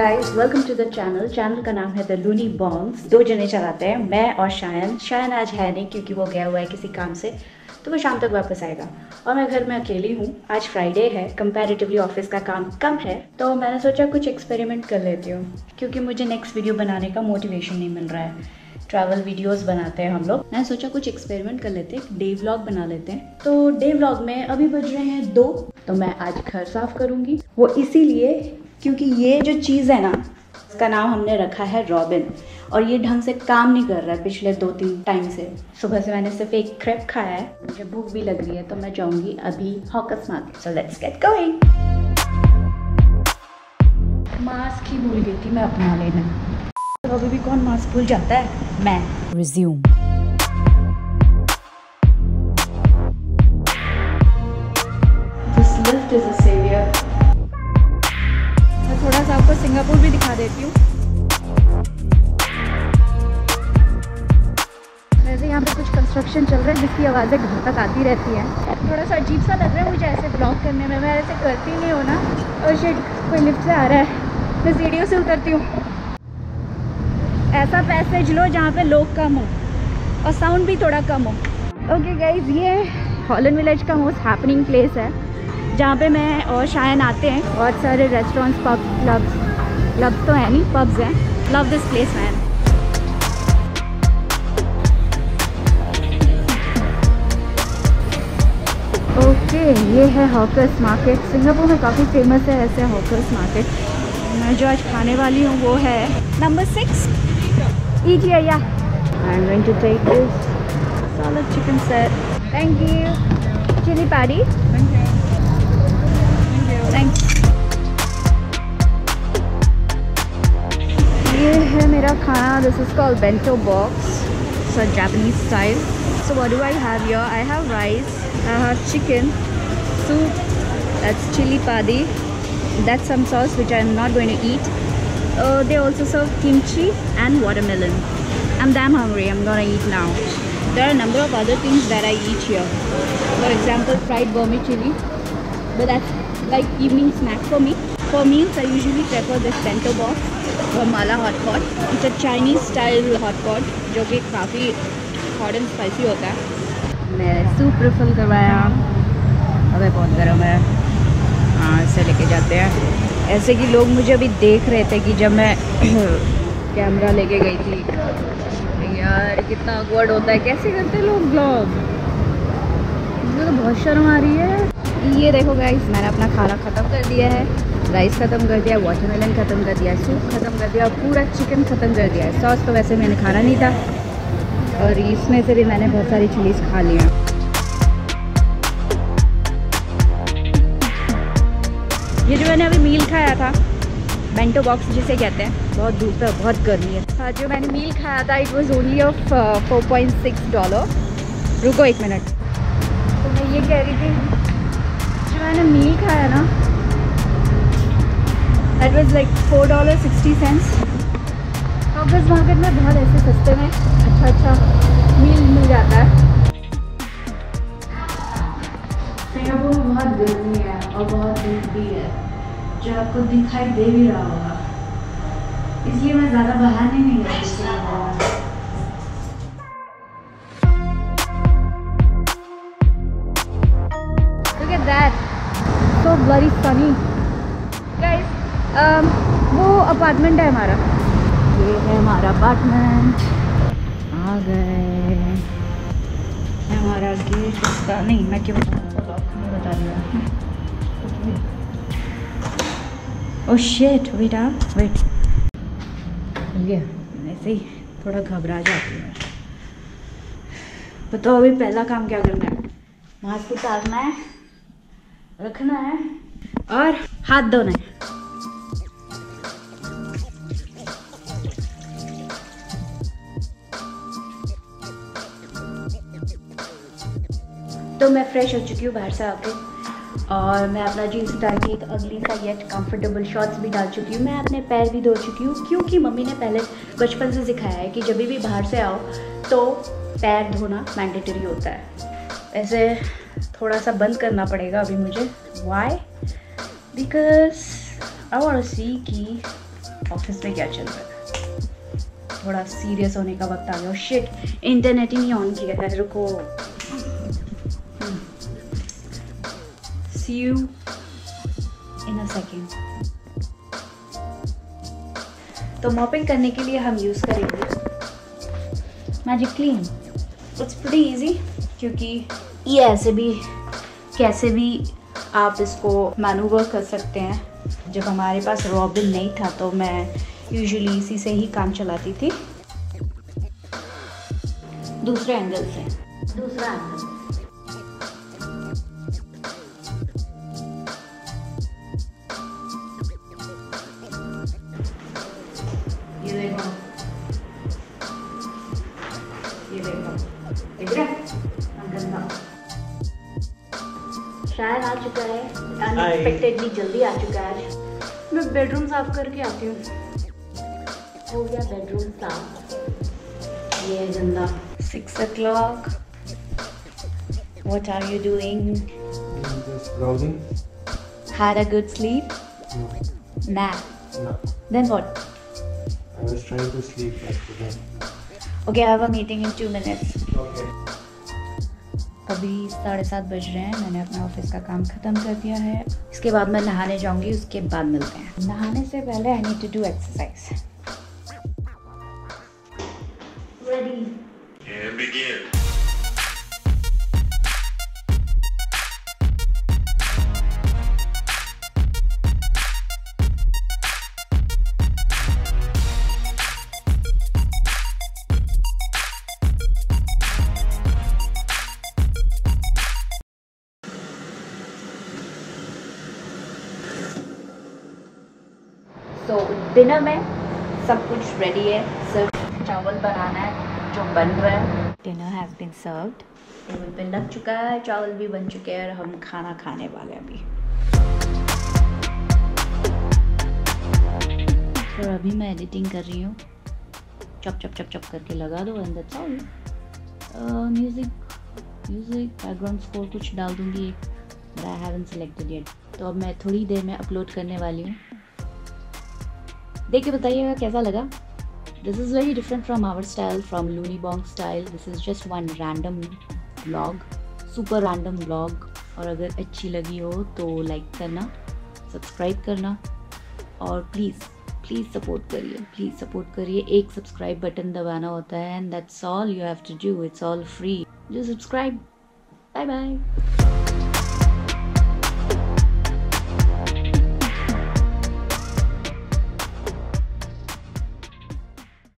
Guys, welcome to the channel. Channel का नाम है द लूनी बॉन्ग्स। दो जने चलाते हैं, मैं और शायन आज है नहीं क्योंकि वो गया हुआ है किसी काम से, तो वो शाम तक वापस आएगा और मैं घर में अकेली हूँ। आज फ्राइडे है, कंपैरेटिवली ऑफिस का काम कम है, तो मैंने सोचा कुछ एक्सपेरिमेंट कर लेती हूँ क्योंकि मुझे नेक्स्ट वीडियो बनाने का मोटिवेशन नहीं मिल रहा है। ट्रैवल वीडियोस बनाते हैं हम लोग, मैंने सोचा कुछ एक्सपेरिमेंट कर लेते हैं, डे व्लॉग बना लेते हैं। तो डे व्लॉग में अभी बज रहे हैं 2, तो मैं आज घर साफ करूँगी। वो इसीलिए क्योंकि ये जो चीज़ है ना, इसका नाम हमने रखा है रॉबिन और ये ढंग से काम नहीं कर रहा है पिछले 2-3 टाइम से। सुबह से मैंने सिर्फ एक क्रेप खाया है, मुझे भूख भी लग रही है, तो मैं जाऊँगी अभी hawkers market. So let's get going. Mask ही भूल गई थी मैं अपना लेना, तो अभी भी कौन मास्क भूल जाता है। मैं रिज्यूम सिंगापुर भी दिखा देती हूँ। वैसे यहाँ पे कुछ कंस्ट्रक्शन चल रहा है जिसकी आवाज़ें घर तक आती रहती हैं। थोड़ा सा अजीब सा लग रहा है मुझे ऐसे ब्लॉग करने में, मैं ऐसे करती नहीं हूँ ना। और शेड कोई लिफ्ट से आ रहा है, मैं सीढ़ियों से उतरती हूँ। ऐसा पैसेज लो जहाँ पे लोग कम हो और साउंड भी थोड़ा कम हो। ओके गाइज, ये हॉलैंड विलेज का मोस्ट हैपनिंग प्लेस है जहाँ पे मैं और शायन आते हैं। बहुत सारे रेस्टोरेंट्स, पब, क्लब्स, क्लब तो है नहीं, पब्स हैं। Love this place man. Okay, ये है हॉकर्स मार्केट। सिंगापुर में काफ़ी फेमस है ऐसे हॉकर्स मार्केट। मैं जो आज खाने वाली हूँ वो है नंबर 6 ईजी या। I am going to take this solid chicken set. Thank you. Chilli padi. Thank you. Thanks. ये है मेरा खाना। This is called bento box, so Japanese style. So what do I have here? I have rice, I have chicken soup, that's chilli padi, that's some sauce which I am not going to eat. They also serve kimchi and watermelon. I'm damn hungry, I'm gonna eat now. There are a number of other things that I eat here. For example, fried vermicelli, but that's like evening snack for me. For meals I usually prefer this bento box और mala hot pot. It's a Chinese style hot pot जो कि काफ़ी hot and spicy होता है। मैंने soup refill करवाया, अबे बहुत गर्म है। हाँ, इसे लेके जाते हैं। ऐसे कि लोग मुझे अभी देख रहे थे कि जब मैं कैमरा लेके गई थी। यार कितना awkward होता है, कैसे करते हैं लोग ब्लॉग। मुझे तो बहुत शर्म आ रही है। ये देखो गाइस, मैंने अपना खाना ख़त्म कर दिया है। राइस ख़त्म कर दिया, वाटरमेलन ख़त्म कर दिया, सूप ख़त्म कर दिया और पूरा चिकन ख़त्म कर दिया है। सॉस तो वैसे मैंने खाना नहीं था और इसमें से भी मैंने बहुत सारी चिलीज़ खा ली हैं। ये जो मैंने अभी मील खाया था, बेंटो बॉक्स जिसे कहते हैं, बहुत धूप है, बहुत गर्मी है। जो मैंने मील खाया था इट वॉज ओनली ऑफ $4.6। रुको एक मिनट, तो मैं ये कह रही थी, जो मैंने मील खाया ना that was like $4.60। Hawkers market में बहुत ऐसे सस्ते में अच्छा मील मिल जाता है। सिंगापुर में बहुत गर्मी है और बहुत धूप भी है, जो आपको दिखाई दे भी रहा होगा, इसलिए मैं ज़्यादा बाहर नहीं गई Singapore. Look at that, so bloody sunny. Guys, वो अपार्टमेंट है हमारा, ये है हमारा अपार्टमेंट। आ गए, हमारा गेट इसका नहीं, मैं क्यों बता रही। ओ शिट, वेट, ये ऐसे ही थोड़ा घबरा जाती है। बताओ अभी पहला काम क्या करना है? मास्क उतारना है, रखना है और हाथ धोना है। तो मैं फ्रेश हो चुकी हूँ बाहर से आके और मैं अपना जीन्स उतार के एक अगली सा येट कंफर्टेबल शॉर्ट्स भी डाल चुकी हूँ। मैं अपने पैर भी धो चुकी हूँ क्योंकि मम्मी ने पहले बचपन से सिखाया है कि जब भी बाहर से आओ तो पैर धोना मैंडेटरी होता है। ऐसे थोड़ा सा बंद करना पड़ेगा अभी मुझे। Why? Because I want to see कि ऑफिस में क्या चल रहा है। थोड़ा सीरियस होने का वक्त आ गया। शिट, इंटरनेट ही नहीं ऑन किया है, रुको। See you in a second। तो मॉपिंग करने के लिए हम यूज़ करेंगे magic clean. It's pretty easy, क्योंकि ये ऐसे भी कैसे भी आप इसको मैनूवर कर सकते हैं। जब हमारे पास रॉबिन नहीं था तो मैं यूजुअली इसी से ही काम चलाती थी। दूसरे एंगल से, दूसरा एंगल। शायद आ चुका है, अनएक्सपेक्टेडली जल्दी आ चुका है। मैं बेडरूम साफ करके आती हूँ। हो गया बेडरूम साफ। ये गंदा। 6 o'clock। What are you doing? Just browsing. Had a good sleep? No. Nah. No. Then what? I was trying to sleep yesterday. Okay, I have a meeting in 2 minutes. Okay. अभी 7:30 बज रहे हैं। मैंने अपना office का काम ख़त्म कर दिया है। इसके बाद मैं नहाने जाऊंगी, उसके बाद मिलते हैं। नहाने से पहले I need to do exercise. Ready? Yeah, begin। तो डिनर में सब कुछ रेडी है, सिर्फ चावल बनाना है जो बन रहा है। Dinner has been served, table पे लग चुका है, चावल भी बन चुके हैं और हम खाना खाने वाले हैं अभी। और अभी मैं एडिटिंग कर रही हूँ। चप चप चप चप करके लगा दो and that's all. Music background score कुछ डाल दूँगी, but I haven't selected yet. तो अब मैं थोड़ी देर में अपलोड करने वाली हूँ। देख के बताइएगा कैसा लगा। This is very different from our style, from Luni Bong style. This is just one random blog, super random blog. और अगर अच्छी लगी हो तो लाइक करना, सब्सक्राइब करना और प्लीज़ प्लीज़ सपोर्ट करिए, प्लीज़ सपोर्ट करिए। एक सब्सक्राइब बटन दबाना होता है and that's all you have to do. It's all free, जो सब्सक्राइब। Bye bye.